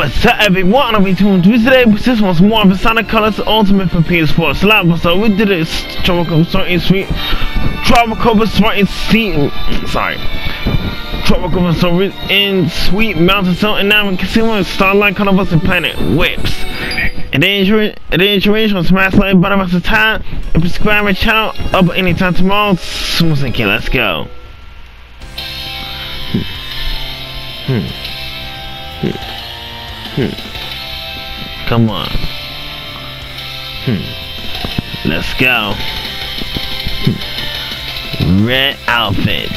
What's up, everyone? I'll be tuned to today with this once more of Sonic Colors Ultimate for PS4 slot. So we did it. Tropicova so we're in Sweet Mountain. So and now we can see one Starline Colors and Planet Whips. And then enjoy on Smash Like button about the time and subscribe my channel up anytime tomorrow. Smooth thinking, let's go. Come on. Let's go. Red outfit.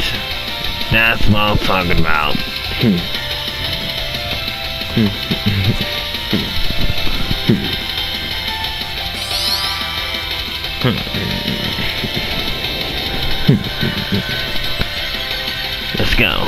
That's what I'm talking about. Let's go.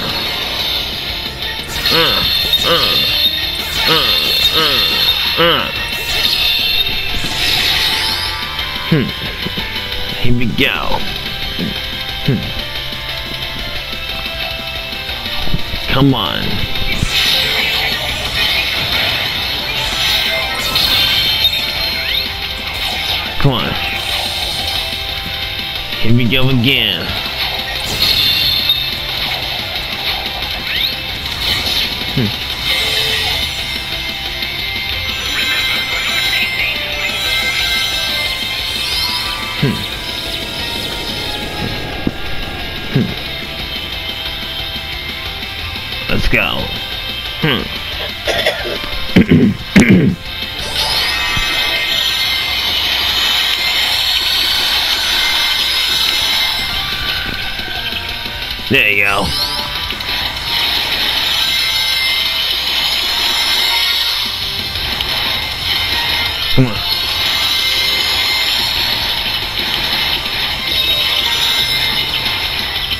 Come on. Here we go. Come on. Come on. Here we go again. Let's go. There you go. Come on.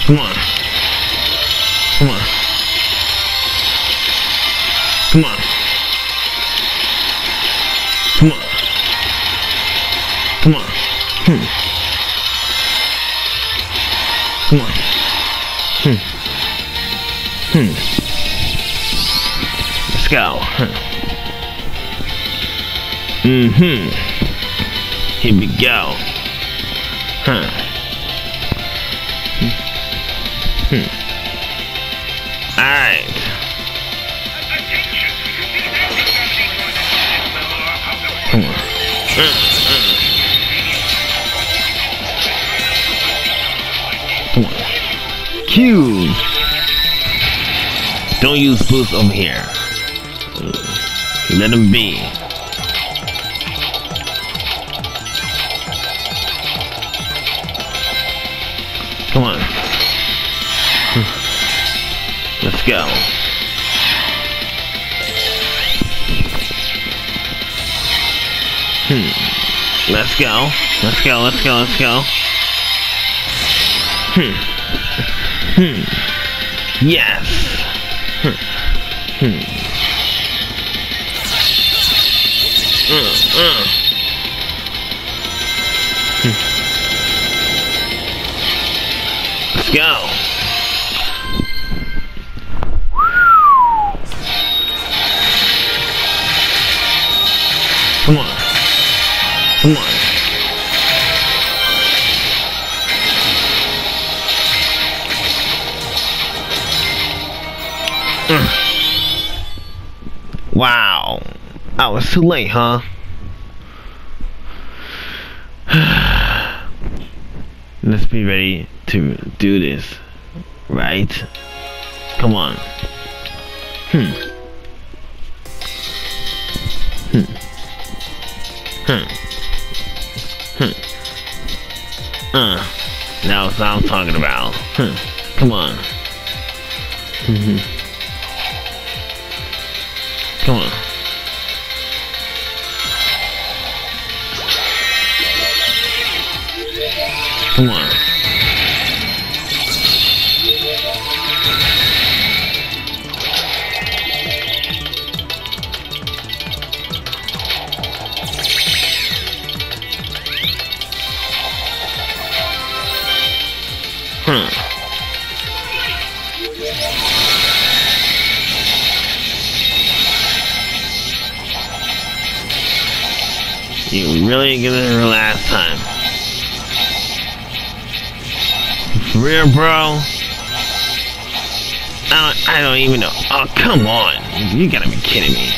Come on. Come on. Come on. Come on. Come on. Come on. Let's go. Here we go. Alright. Come on. Come on. Cube. Don't use boost over here. Let him be. Come on. Let's go. Let's go. Let's go. Let's go. Let's go. Yes. Let's go. Come on. Come on. Wow. I was too late, huh? Let's be ready to do this. Right? Come on. That's what I'm talking about. Come on. Come on. 4. You really give it her last time. For real, bro? I don't even know. Oh, come on. You gotta be kidding me.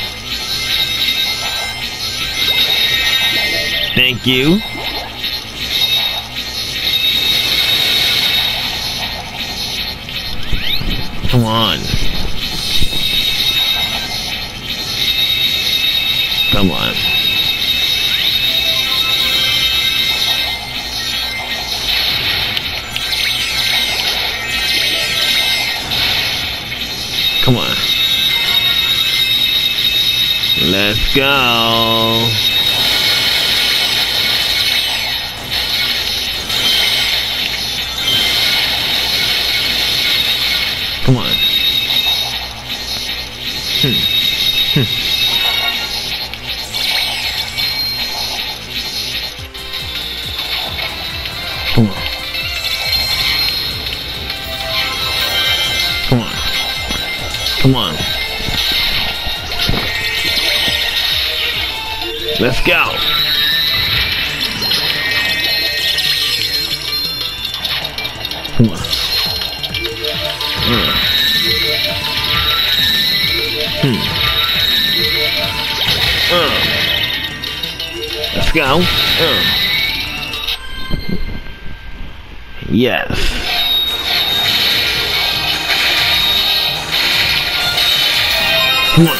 Thank you. Come on. Come on. Come on. Let's go. Come on. Come on. Come on. Let's go. Come on. Let's go. Yes. Come on.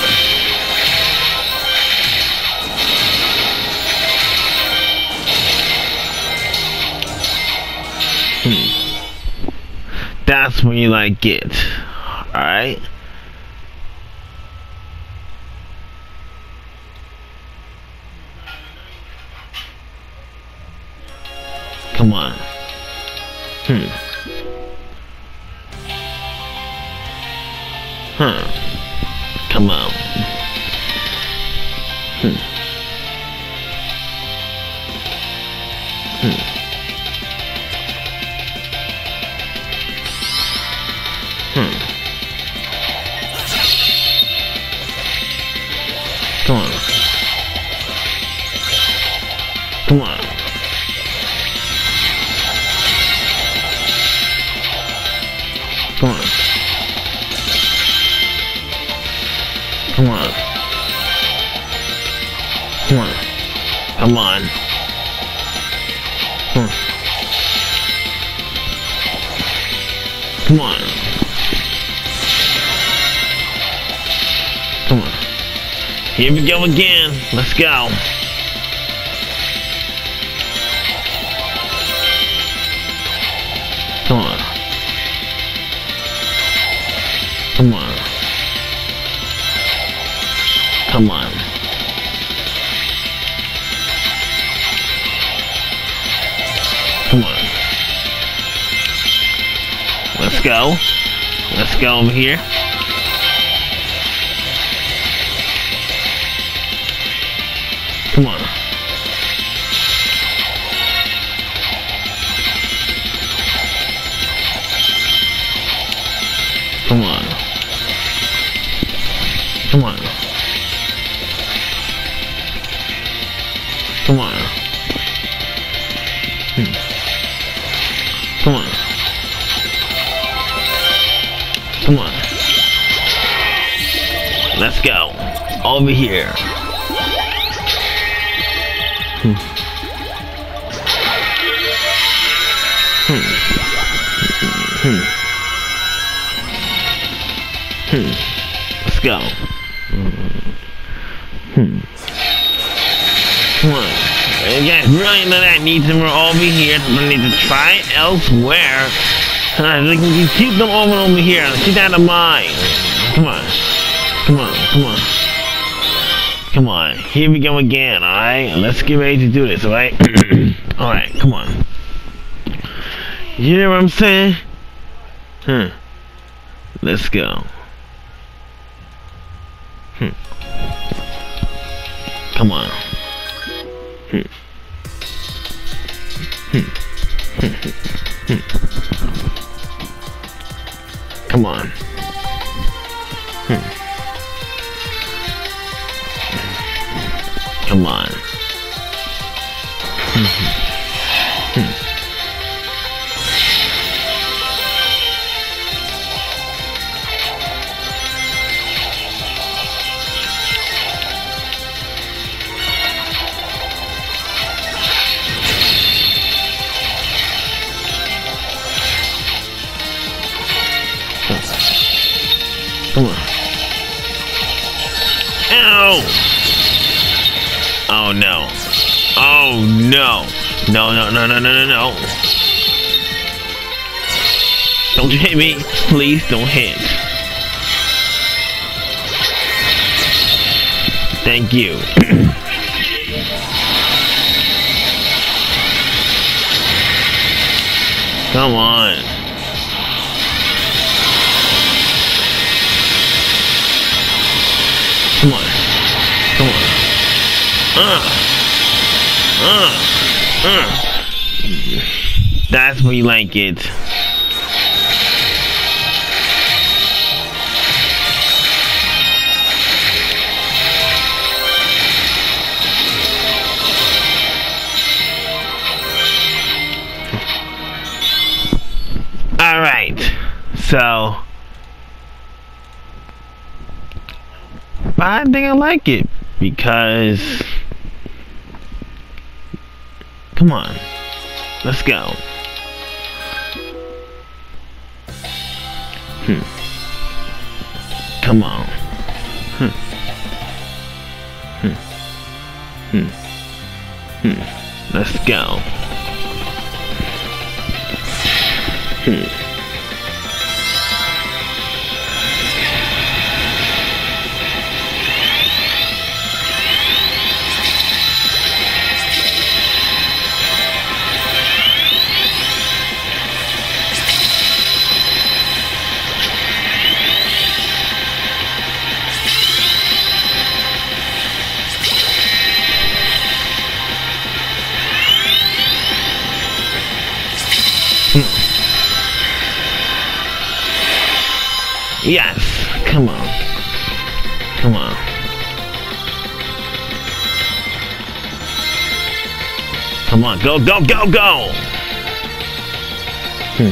That's when you like it. Alright? Come on. Come on. Come on. Come on. Come on. Come on. Come on. Come on. Come on. Come on. Here we go again. Let's go. Come on. Come on. Come on. Come on. Let's go. Let's go over here. Come on. Come on. Come on. Come on. Come on. Come on. Let's go. Over here. Let's go. Come on. You guys really know that I need them over here. I need to try it elsewhere. They can keep them over here. Keep that in mind. Come on. Come on. Come on. Come on. Here we go again, alright? Let's get ready to do this, alright? Alright, come on. You know what I'm saying? Huh. Let's go. Come on. Come on. Come on. Come on. Ow! Oh no. Oh no. No, no, no, no, no, no, no. Don't you hit me. Please don't hit. Thank you. Come on. Come on. Come on. That's when you like it. Alright. So... but I think I like it because, come on, let's go. Come on. Let's go. Yes, come on. Come on. Come on, go, go, go, go! Let's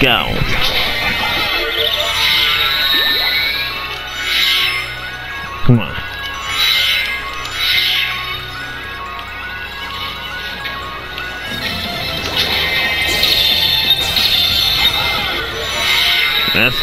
go. Come on. Let's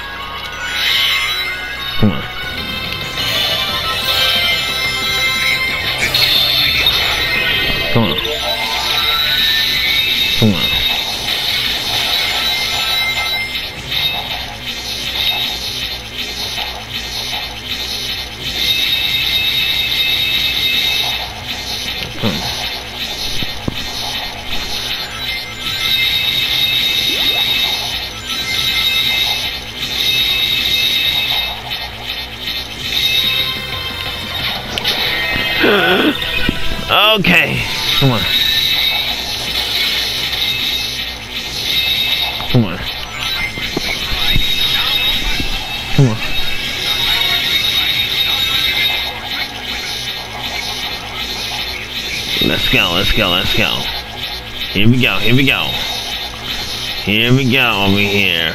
Come on. Come on. Come on. Okay, come on. Come on. Come on. Let's go, let's go, let's go. Here we go, here we go. Here we go over here.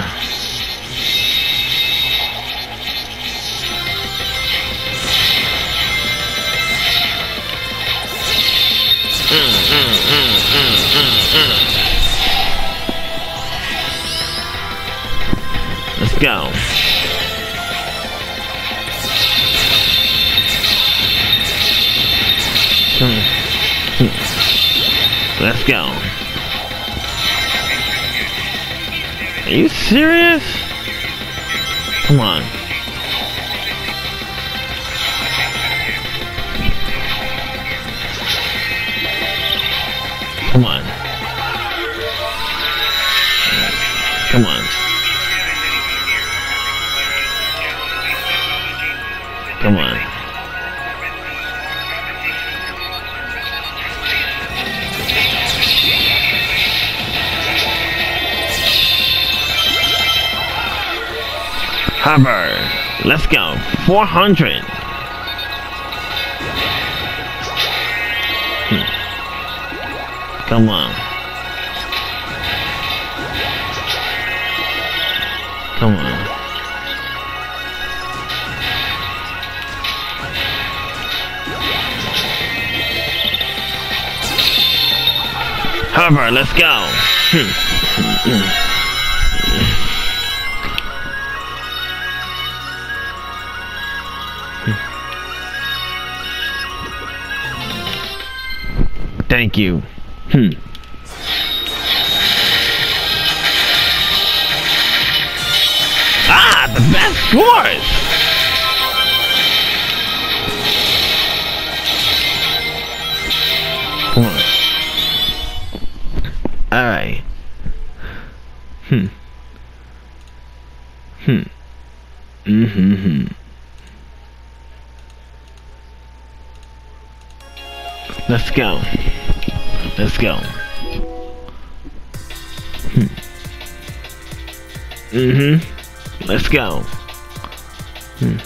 Let's go. Let's go. Are you serious? Come on. Come on. Come on. Come on. Hover. Let's go. 400. Come on. Come on. Hover, let's go. Thank you. Ah, the best scores! Come on. Alright. Let's go. Let's go. Let's go. Come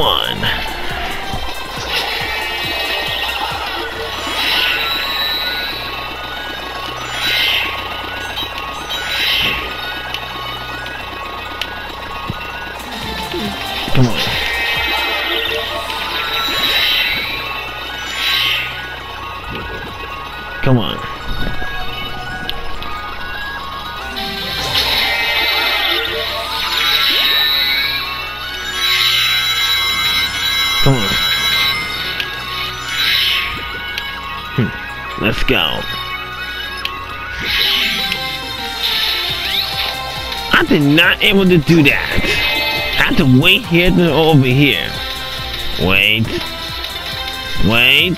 on. Come on. Come on. Come on. Let's go. I did not able to do that. I had to wait here to over here. Wait. Wait.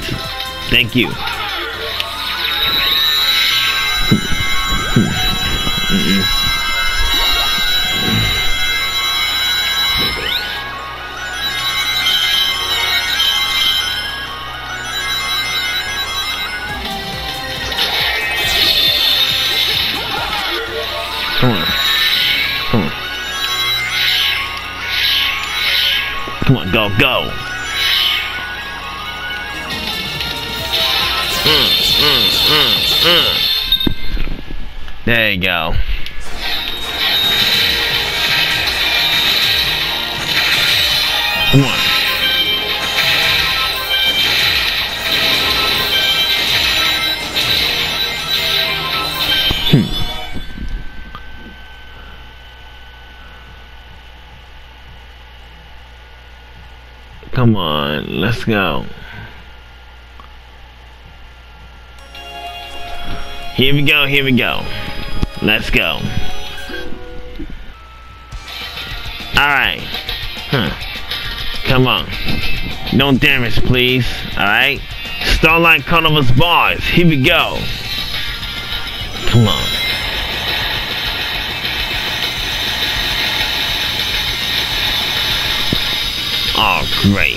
Thank you. Come on. Come on. Come on, go, go. There you go. Come on. Come on, let's go. Here we go, here we go. Let's go. Alright. Come on. No damage, please. Alright. Starlight Carnival's bars. Here we go. Come on. Oh, great.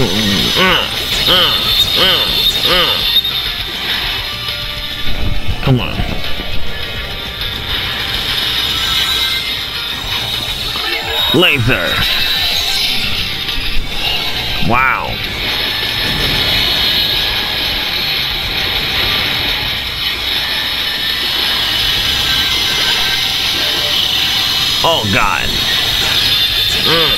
on. Come on. Laser. Wow. Oh God. Ooh.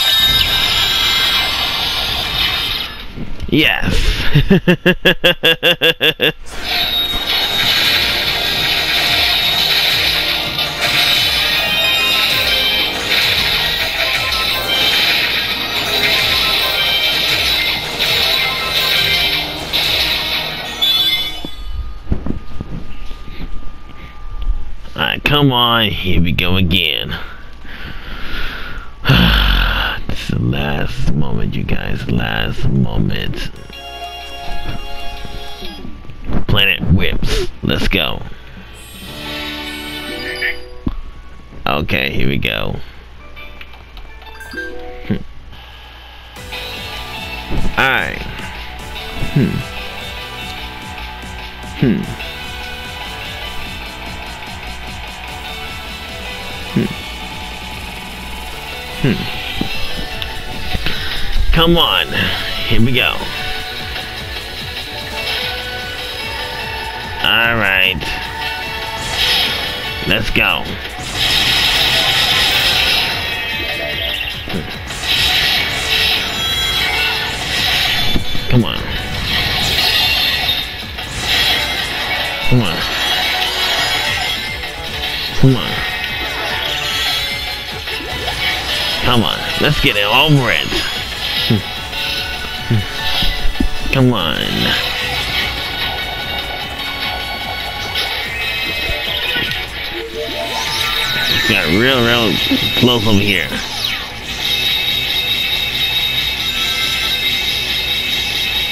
Yes. Alright, come on, here we go again. This is the last moment, you guys, last moment. Planet Whips, let's go. Okay, here we go. Alright. Come on, here we go. All right, let's go. Come on. Come on. Come on. Come on, let's get it over it. Come on. It's got real close over here.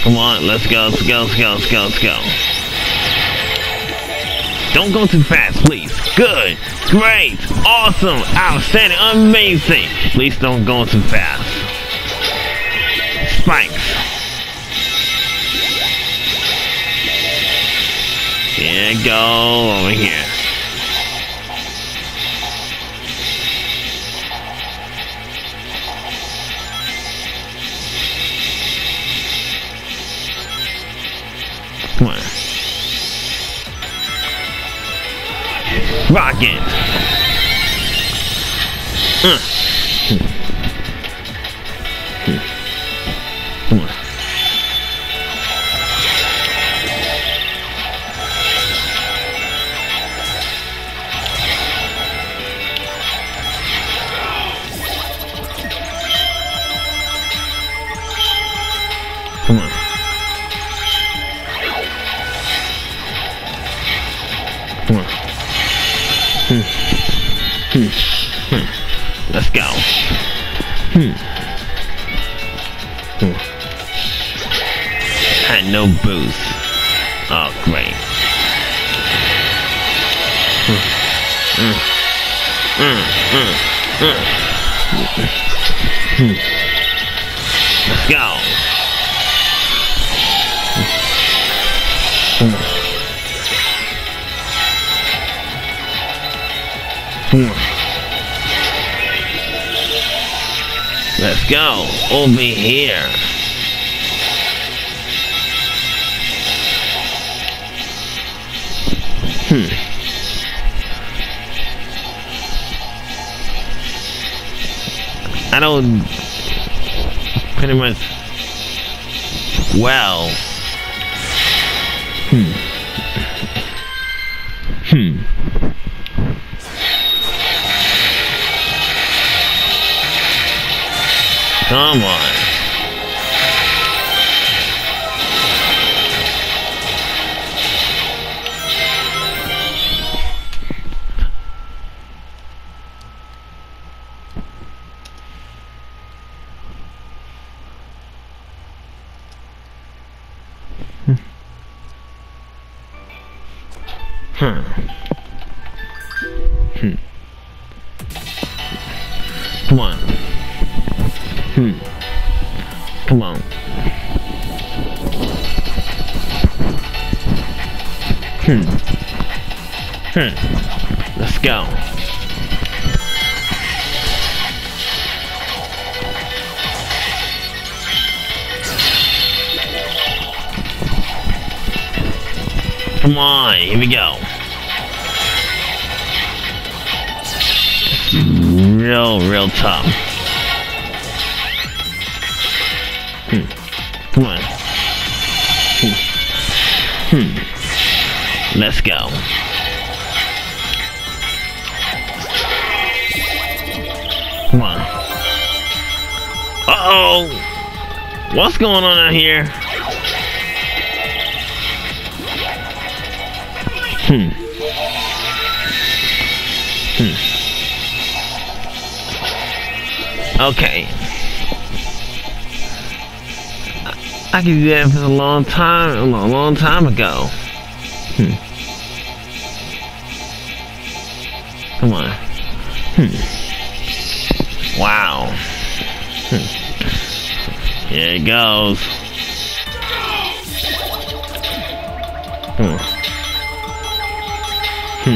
Come on, let's go, let's go, let's go, let's go, let's go. Don't go too fast, please. Good, great, awesome, outstanding, amazing. Please don't go too fast. Spikes. Yeah, go over here. Come on. Rocket. Come on. Let's go. Had no boost. Oh, great. Let's go. Let's go over here. I don't pretty much well. Come on. Let's go. Come on, here we go. Real tough. Come on. Let's go. Come on. Uh-oh! What's going on out here? Okay. I could do that for a long time ago. Come on. Wow. Here it goes. Come on. Come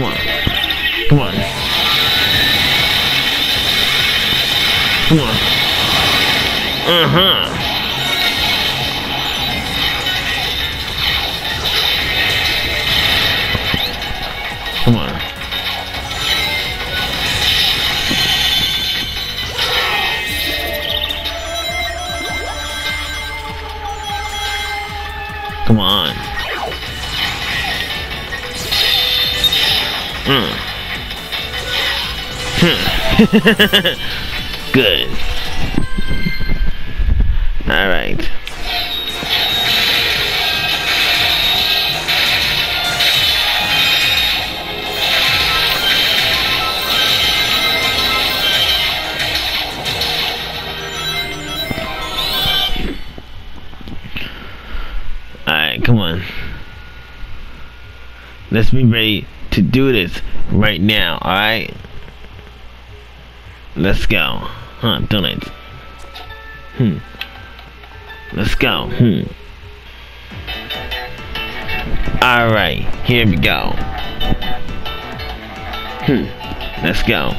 on. Come on. Come on. Come on. Good. All right. Come on. Let's be ready to do this right now, alright? Let's go. Huh, don't it? Let's go. Alright, here we go. Let's go.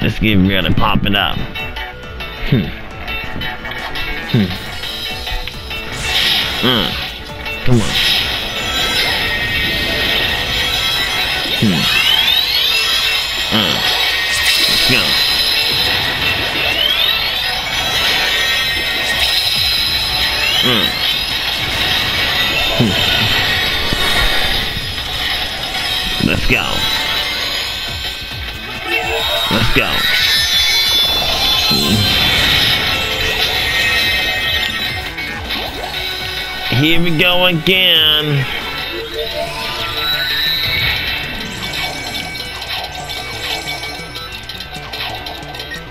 Let's get real and pop it up. Come on. Let's go. Let's go. Let's go. Here we go again.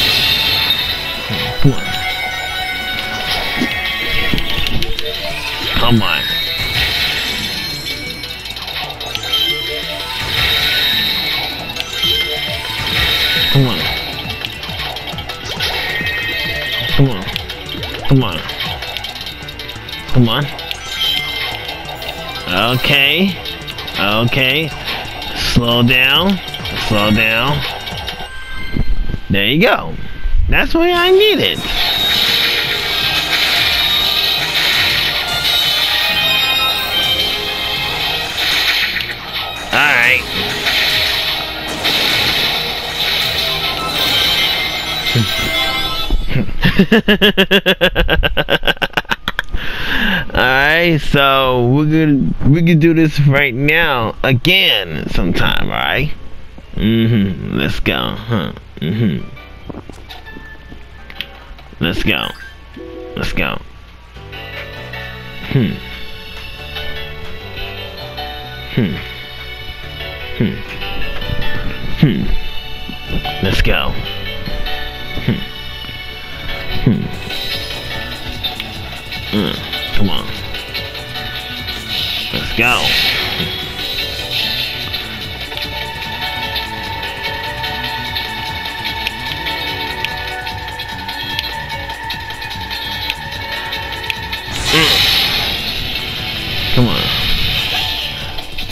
Come on. Come on. Come on. Come on. Come on. Come on. Okay. Okay. Slow down. Slow down. There you go. That's what I needed. Alright. Alright, so we can do this right now again sometime, alright? Let's go, huh? Let's go. Let's go. Let's go. Come on. Let's go. Come on.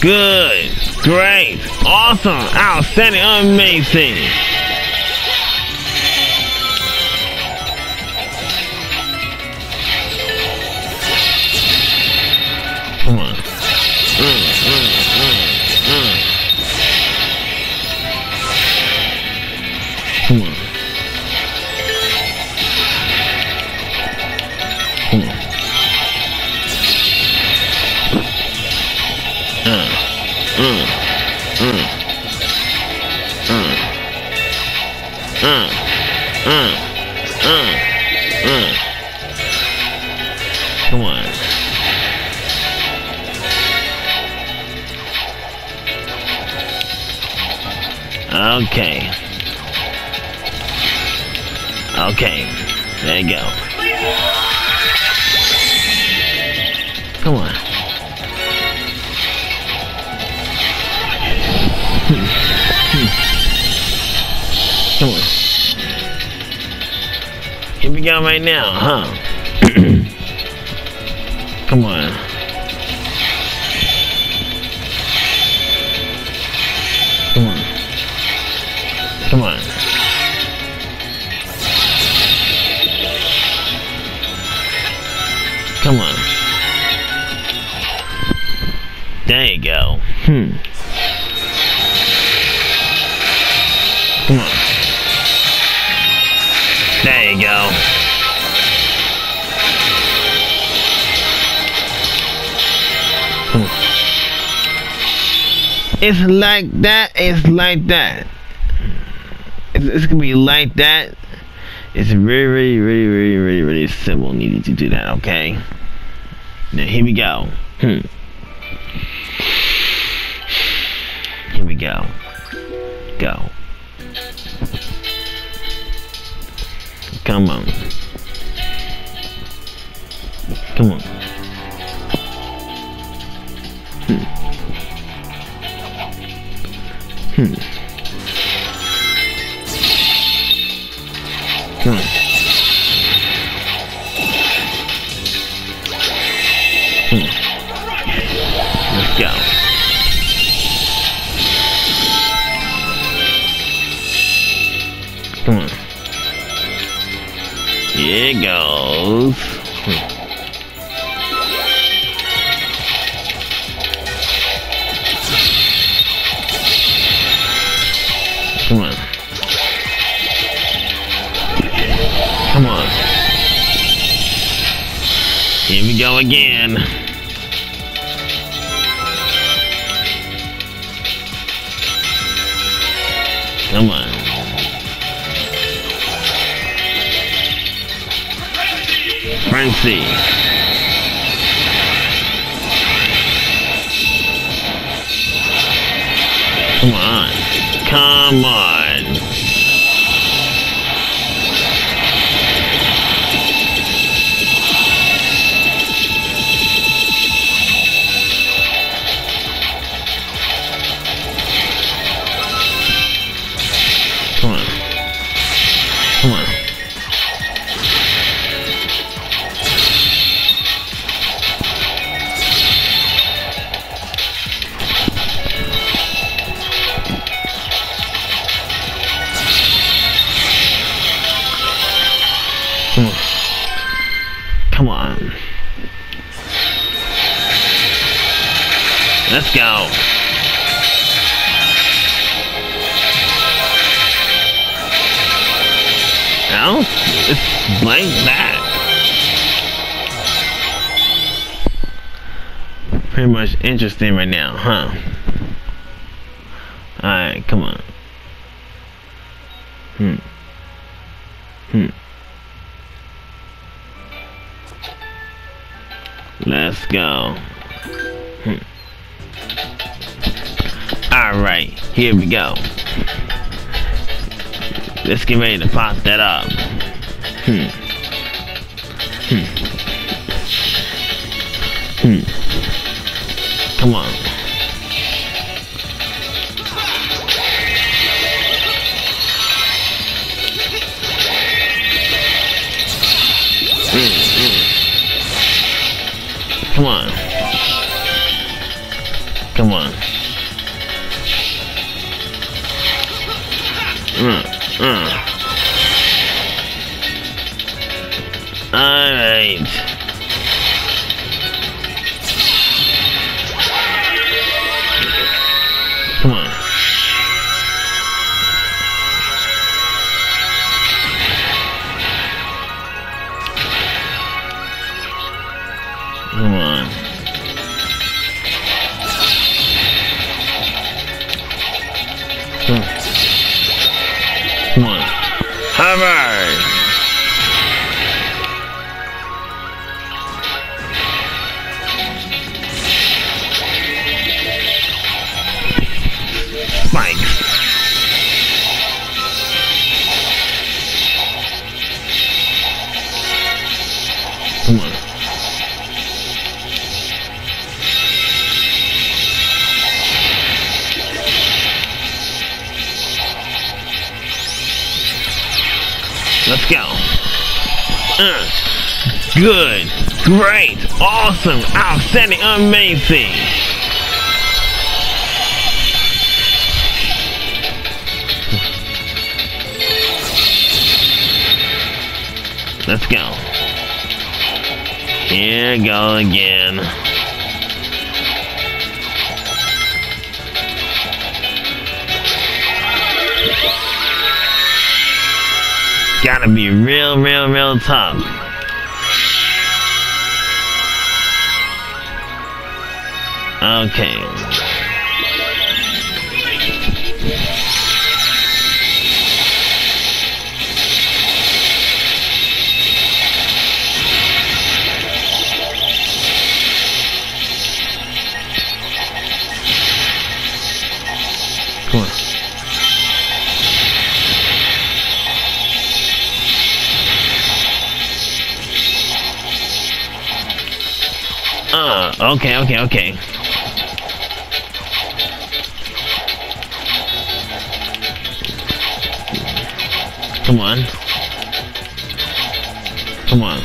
Good. Great. Awesome. Outstanding. Amazing. Come on. Come on. Come on. Come on. Okay. Okay. There you go. Come on. Come on. Here we go right now, huh? Come on. Come on. Come on. Come on. There you go. Come on. There you go. Come on. It's like that. It's like that. It's gonna be like that. It's really simple. Needing to do that. Okay. Now here we go. Here we go. Go. Come on. Come on. Come on. Let's go. Come on. Here it goes. Come on. Come on. Here we go again. Come on. Frenzy. Come on. Come on. Come on. Come on. Come on. Let's go. Now, it's like that. pretty much interesting right now, huh? Alright, come on. Let's go. Alright, here we go. Let's get ready to pop that up. Come on. Come on. Come on. Alright. Come on. Come on. Come on. Alright. Come on. Let's go. Good. Great. Awesome. Outstanding. Amazing. Let's go. Here we go again. Gotta be real tough. Okay. Come on. Okay. Come on. Come on.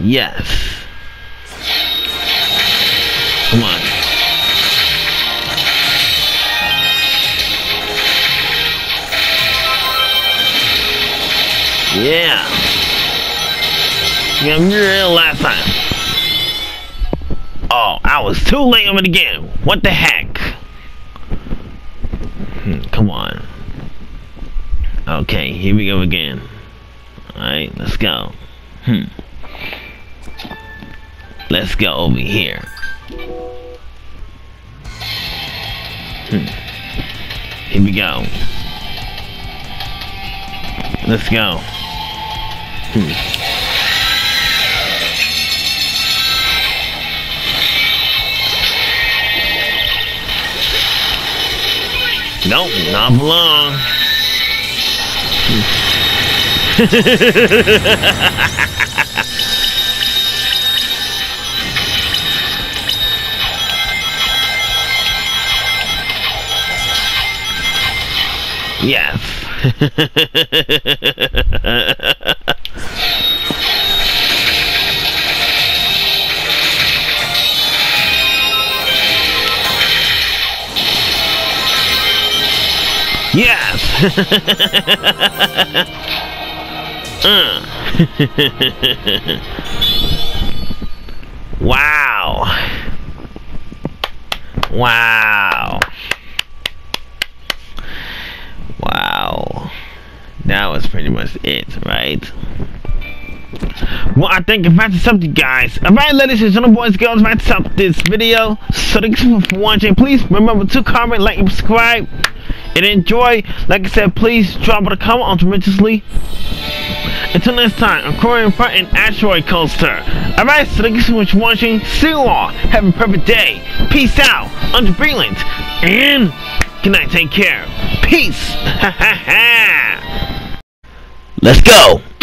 Yes. Come on. Yeah. Yeah, I'm real last time. Oh, I was too late on it again. What the heck? Come on. Okay, here we go again. Alright, let's go. Let's go over here. Here we go. Let's go. Nope, not for long. Yes. Yes. Wow. That was pretty much it, right? Well, I think if that's something, guys. Alright, ladies and gentlemen, boys and girls, that's up this video. So thanks for watching. Please remember to comment, like, and subscribe, and enjoy. Like I said, please drop a comment on tremendously. Until next time, I'm Corian Front and Asteroid Coaster. Alright, so thank you so much for watching. See you all. Have a perfect day. Peace out. AndreBreland. And good night. Take care. Peace. Let's go.